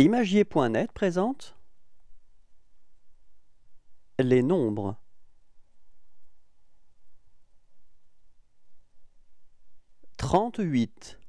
Imagier.net présente les nombres. Trente-huit.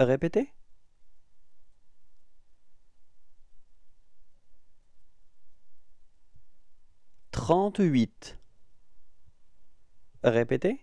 Répétez. 38. Répétez. 38.